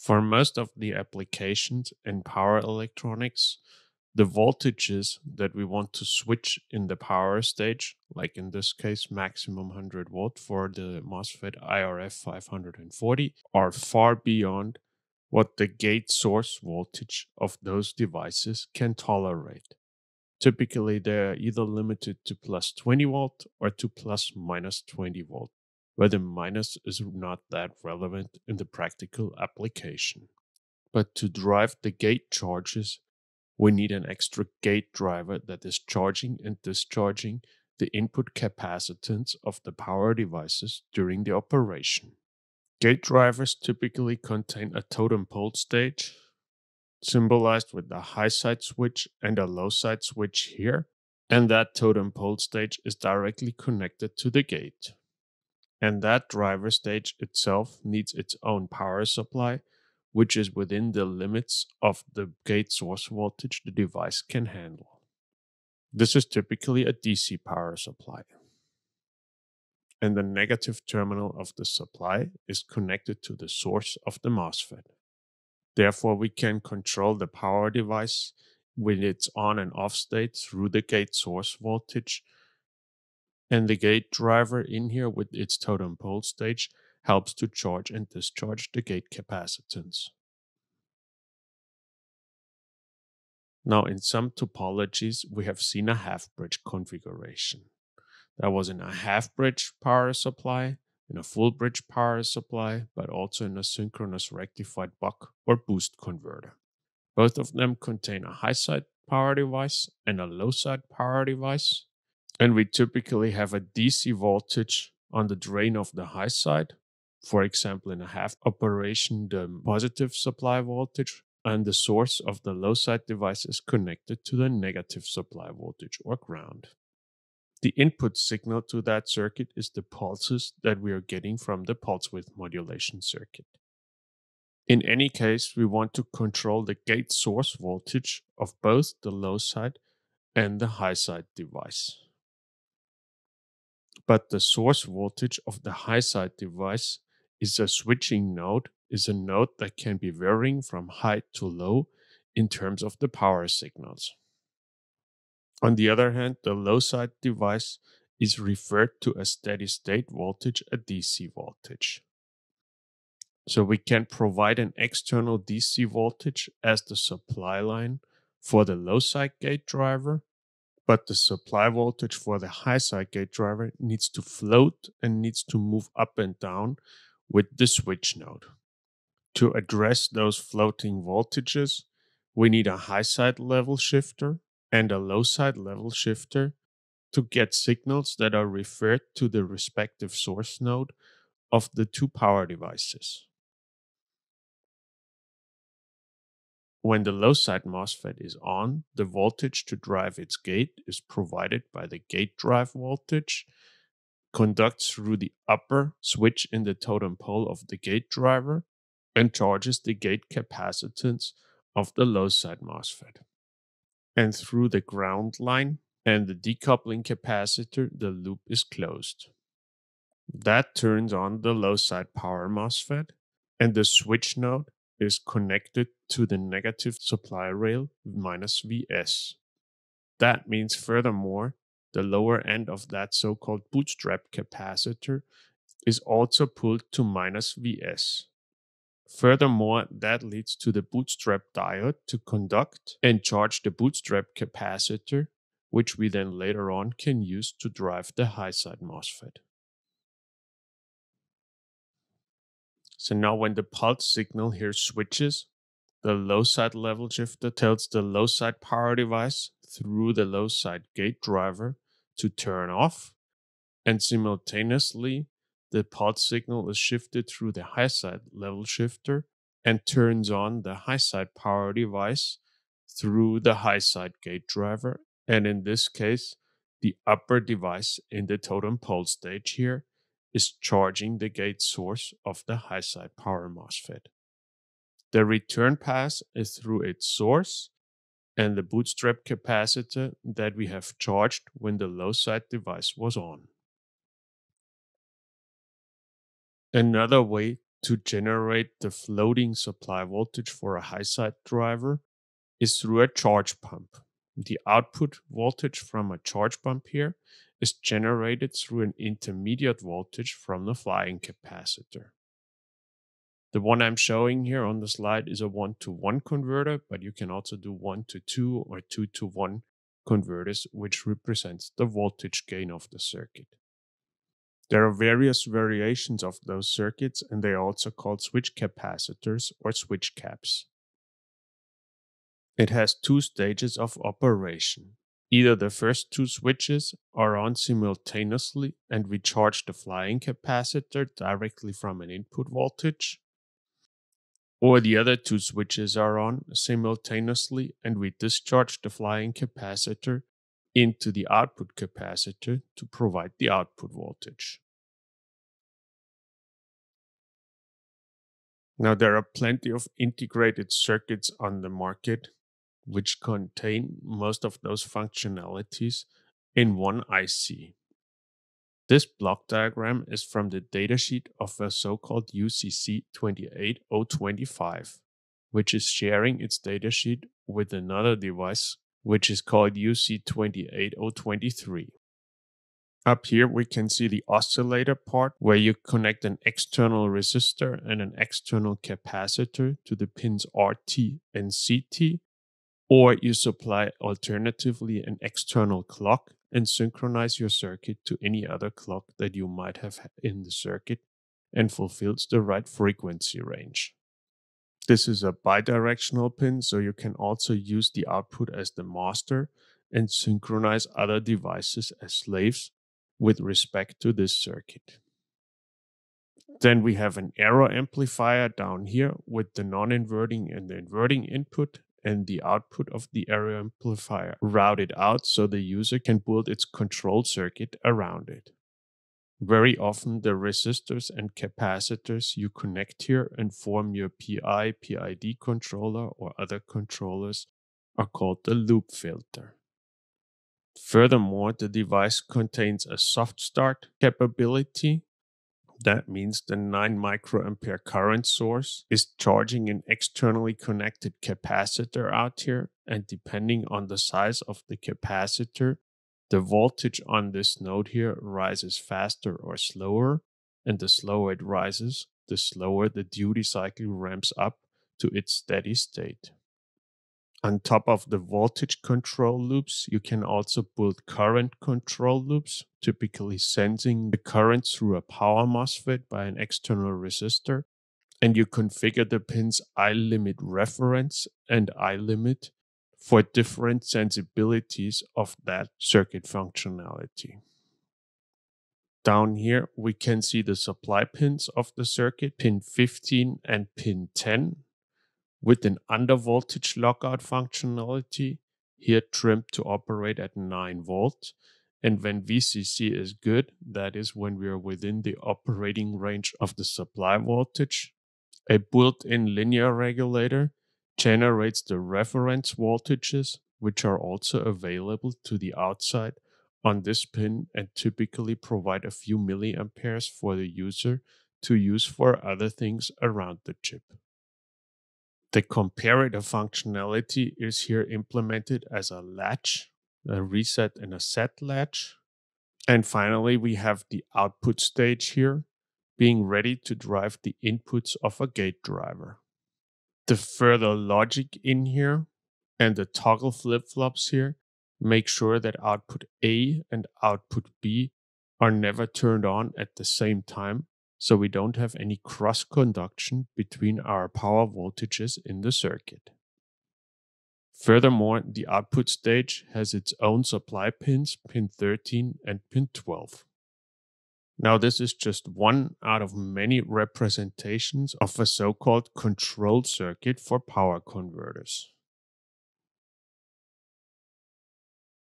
For most of the applications in power electronics, the voltages that we want to switch in the power stage, like in this case maximum 100 volt for the MOSFET IRF540, are far beyond what the gate source voltage of those devices can tolerate. Typically, they are either limited to plus 20 volt or to plus minus 20 volt. Where the minus is not that relevant in the practical application. But to drive the gate charges, we need an extra gate driver that is charging and discharging the input capacitance of the power devices during the operation. Gate drivers typically contain a totem pole stage, symbolized with a high side switch and a low side switch here, and that totem pole stage is directly connected to the gate. And that driver stage itself needs its own power supply, which is within the limits of the gate source voltage the device can handle. This is typically a DC power supply. And the negative terminal of the supply is connected to the source of the MOSFET. Therefore, we can control the power device with its on and off state through the gate source voltage. And the gate driver in here with its totem pole stage helps to charge and discharge the gate capacitance. Now, in some topologies, we have seen a half-bridge configuration. That was in a half-bridge power supply, in a full-bridge power supply, but also in a synchronous rectified buck or boost converter. Both of them contain a high-side power device and a low-side power device. And we typically have a DC voltage on the drain of the high side. For example, in a half operation, the positive supply voltage and the source of the low side device is connected to the negative supply voltage or ground. The input signal to that circuit is the pulses that we are getting from the pulse width modulation circuit. In any case, we want to control the gate source voltage of both the low side and the high side device. But the source voltage of the high side device is a switching node, is a node that can be varying from high to low in terms of the power signals. On the other hand, the low side device is referred to a steady state voltage, a DC voltage. So we can provide an external DC voltage as the supply line for the low side gate driver. But the supply voltage for the high side gate driver needs to float and needs to move up and down with the switch node. To address those floating voltages, we need a high side level shifter and a low side level shifter to get signals that are referred to the respective source node of the two power devices. When the low side MOSFET is on, the voltage to drive its gate is provided by the gate drive voltage, conducts through the upper switch in the totem pole of the gate driver, and charges the gate capacitance of the low side MOSFET. And through the ground line and the decoupling capacitor, the loop is closed. That turns on the low side power MOSFET, and the switch node is connected to the negative supply rail minus Vs. That means, furthermore, the lower end of that so-called bootstrap capacitor is also pulled to minus Vs. Furthermore, that leads to the bootstrap diode to conduct and charge the bootstrap capacitor, which we then later on can use to drive the high side MOSFET. So now when the pulse signal here switches, the low side level shifter tells the low side power device through the low side gate driver to turn off, and simultaneously the pulse signal is shifted through the high side level shifter and turns on the high side power device through the high side gate driver, and in this case the upper device in the totem pole stage here is charging the gate source of the high side power MOSFET. The return pass is through its source and the bootstrap capacitor that we have charged when the low side device was on. Another way to generate the floating supply voltage for a high side driver is through a charge pump. The output voltage from a charge pump here is generated through an intermediate voltage from the flying capacitor. The one I'm showing here on the slide is a 1-to-1 converter, but you can also do 1-to-2 or 2-to-1 converters, which represents the voltage gain of the circuit. There are various variations of those circuits, and they are also called switch capacitors or switch caps. It has two stages of operation. Either the first two switches are on simultaneously and we charge the flying capacitor directly from an input voltage, or the other two switches are on simultaneously and we discharge the flying capacitor into the output capacitor to provide the output voltage. Now, there are plenty of integrated circuits on the market which contain most of those functionalities in one IC. This block diagram is from the datasheet of a so-called UCC28025, which is sharing its datasheet with another device which is called UC28023. Up here we can see the oscillator part where you connect an external resistor and an external capacitor to the pins RT and CT, or you supply alternatively an external clock and synchronize your circuit to any other clock that you might have in the circuit and fulfills the right frequency range. This is a bidirectional pin, so you can also use the output as the master and synchronize other devices as slaves with respect to this circuit. Then we have an error amplifier down here with the non-inverting and the inverting input, and the output of the error amplifier routed out so the user can build its control circuit around it. Very often the resistors and capacitors you connect here and form your PI, PID controller or other controllers are called the loop filter. Furthermore, the device contains a soft start capability. That means the 9 microampere current source is charging an externally connected capacitor out here, and depending on the size of the capacitor, the voltage on this node here rises faster or slower, and the slower it rises, the slower the duty cycle ramps up to its steady state. On top of the voltage control loops, you can also build current control loops, typically sensing the current through a power MOSFET by an external resistor, and you configure the pins I-limit reference and I-limit for different sensibilities of that circuit functionality. Down here, we can see the supply pins of the circuit, pin 15 and pin 10. With an undervoltage lockout functionality, here trimmed to operate at 9 volts. And when VCC is good, that is when we are within the operating range of the supply voltage, a built-in linear regulator generates the reference voltages, which are also available to the outside on this pin and typically provide a few milliamperes for the user to use for other things around the chip. The comparator functionality is here implemented as a latch, a reset and a set latch. And finally, we have the output stage here, being ready to drive the inputs of a gate driver. The further logic in here and the toggle flip-flops here make sure that output A and output B are never turned on at the same time, so we don't have any cross-conduction between our power voltages in the circuit. Furthermore, the output stage has its own supply pins, pin 13 and pin 12. Now, this is just one out of many representations of a so-called control circuit for power converters.